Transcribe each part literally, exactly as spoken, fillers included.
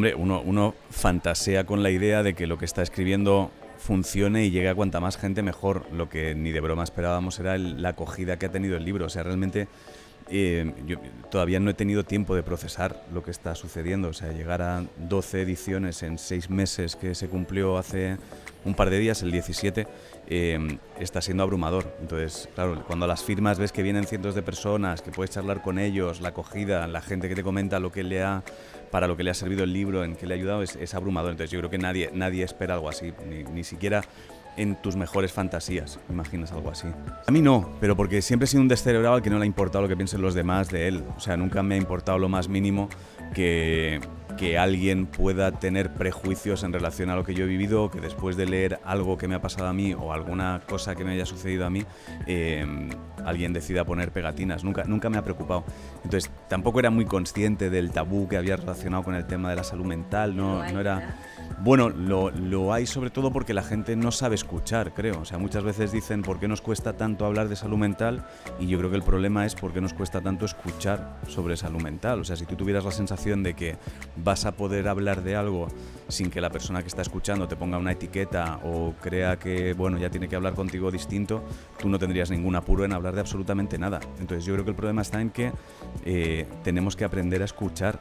Hombre, uno, uno fantasea con la idea de que lo que está escribiendo funcione y llegue a cuanta más gente mejor. Lo que ni de broma esperábamos era el, la acogida que ha tenido el libro. O sea, realmente eh, yo todavía no he tenido tiempo de procesar lo que está sucediendo. O sea, llegar a doce ediciones en seis meses, que se cumplió hace un par de días, el diecisiete, eh, está siendo abrumador. Entonces, claro, cuando a las firmas ves que vienen cientos de personas, que puedes charlar con ellos, la acogida, la gente que te comenta lo que le ha, para lo que le ha servido el libro, en que le ha ayudado, es, es abrumador. Entonces yo creo que nadie, nadie espera algo así, ni, ni siquiera en tus mejores fantasías imaginas algo así. A mí no, pero porque siempre he sido un descerebrado al que no le ha importado lo que piensen los demás de él. O sea, nunca me ha importado lo más mínimo que... que alguien pueda tener prejuicios en relación a lo que yo he vivido, que después de leer algo que me ha pasado a mí o alguna cosa que me haya sucedido a mí, eh, alguien decida poner pegatinas. Nunca, nunca me ha preocupado. Entonces, tampoco era muy consciente del tabú que había relacionado con el tema de la salud mental. No, no era... Bueno, lo, lo hay sobre todo porque la gente no sabe escuchar, creo. O sea, muchas veces dicen, ¿por qué nos cuesta tanto hablar de salud mental? Y yo creo que el problema es por qué nos cuesta tanto escuchar sobre salud mental. O sea, si tú tuvieras la sensación de que vas a poder hablar de algo sin que la persona que está escuchando te ponga una etiqueta o crea que, bueno, ya tiene que hablar contigo distinto, tú no tendrías ningún apuro en hablar de absolutamente nada. Entonces yo creo que el problema está en que eh, tenemos que aprender a escuchar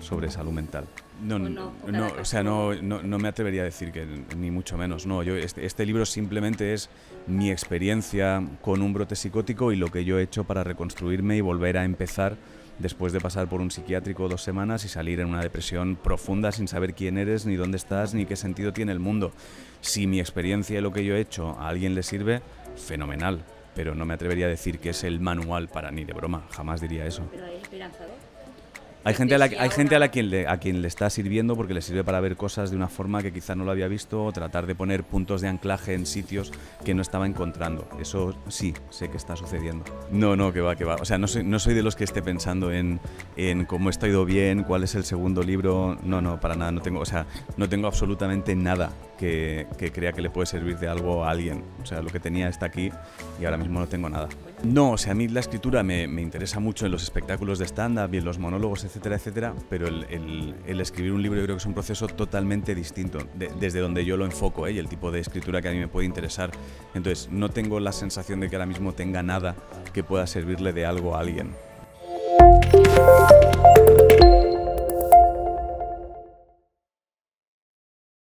sobre salud mental. No, no, no, o sea, no, no, no me atrevería a decir que ni mucho menos. No, yo este, este libro simplemente es mi experiencia con un brote psicótico y lo que yo he hecho para reconstruirme y volver a empezar después de pasar por un psiquiátrico dos semanas y salir en una depresión profunda sin saber quién eres, ni dónde estás, ni qué sentido tiene el mundo. Si mi experiencia y lo que yo he hecho a alguien le sirve, fenomenal. Pero no me atrevería a decir que es el manual para ni de broma. Jamás diría eso. Pero hay esperanzador. Hay gente a la, hay gente a la quien le, a quien le está sirviendo porque le sirve para ver cosas de una forma que quizá no lo había visto o tratar de poner puntos de anclaje en sitios que no estaba encontrando. Eso sí, sé que está sucediendo. No, no, que va, que va. O sea, no soy, no soy de los que esté pensando en, en cómo esto ha ido bien, cuál es el segundo libro. No, no, para nada. No tengo, o sea, no tengo absolutamente nada que, que crea que le puede servir de algo a alguien. O sea, lo que tenía está aquí y ahora mismo no tengo nada. No, o sea, a mí la escritura me, me interesa mucho en los espectáculos de stand-up y en los monólogos, etcétera, etcétera, pero el, el, el escribir un libro yo creo que es un proceso totalmente distinto, de, desde donde yo lo enfoco, ¿eh? Y el tipo de escritura que a mí me puede interesar. Entonces, no tengo la sensación de que ahora mismo tenga nada que pueda servirle de algo a alguien.